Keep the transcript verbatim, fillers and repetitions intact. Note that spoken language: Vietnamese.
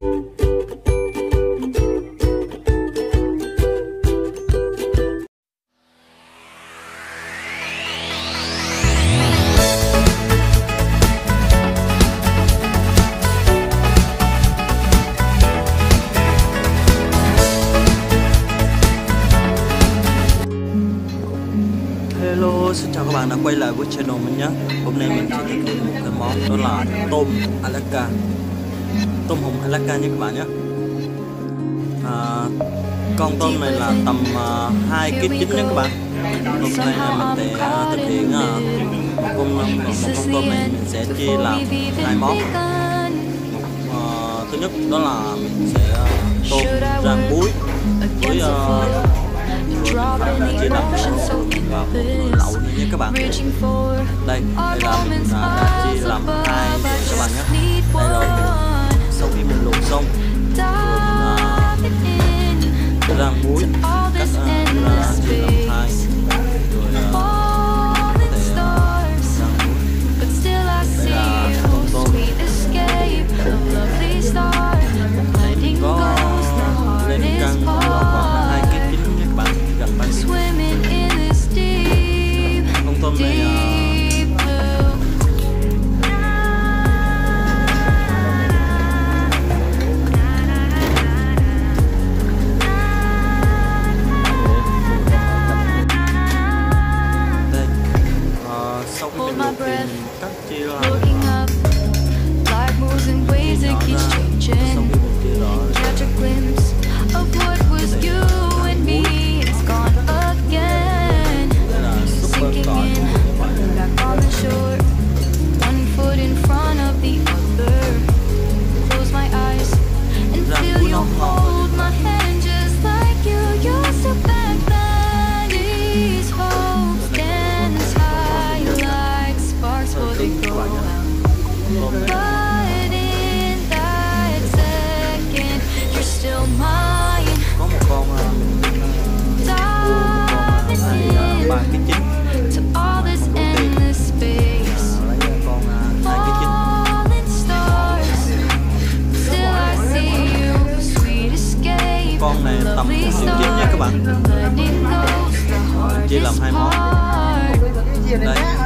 Hello, xin chào các bạn đã quay lại với channel mình nhé. Hôm nay mình sẽ thực hiện một cái món đó là tôm Alaska, tôm hùm Alaska nha các bạn nhé. À, con tôm này là tầm hai ký chín nha các bạn. Hôm nay mình sẽ thực hiện một con, một con tôm này mình sẽ chia làm hai món. Một, à, thứ nhất đó là mình sẽ tôm rang muối với uh, chia làm và một lẩu nữa nhé các bạn. Đây, đây là mình đã chia làm hai các bạn nhé. Đây rồi, sau khi mình luộc xong, mình rang muối, cắt ra chia làm hai, rồi đây là con tôm. Mình có lên cân khoảng hai ký chín nhé các bạn, gần bằng. Con này sau khi mình luộc thì cắt chia ra tầm một triệu chín nha các bạn. Chia làm hai món. Đây.